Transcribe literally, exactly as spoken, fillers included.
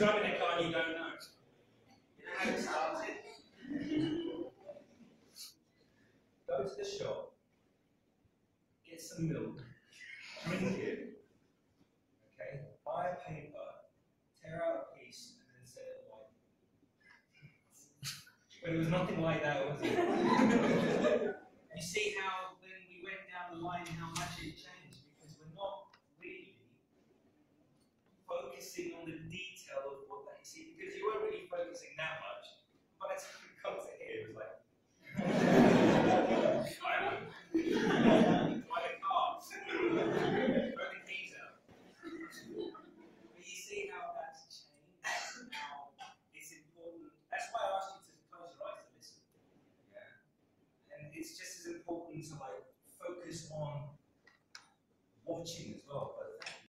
driving that car and you don't know? You know how it started? Go to the shop, get some milk, drink it, okay, buy a paper, tear out a piece, and then set it away. But it was nothing like that, was it? You see how when we went down the line, how much it changed, because we're not really focusing on the detail of what they see, because you weren't really focusing that much. By the time it comes to here, it was like, by the car, throw the keys out. But you see how that's changed, how it's important. That's why I asked you to close your eyes to listen. Yeah. And it's just as important to like focus on watching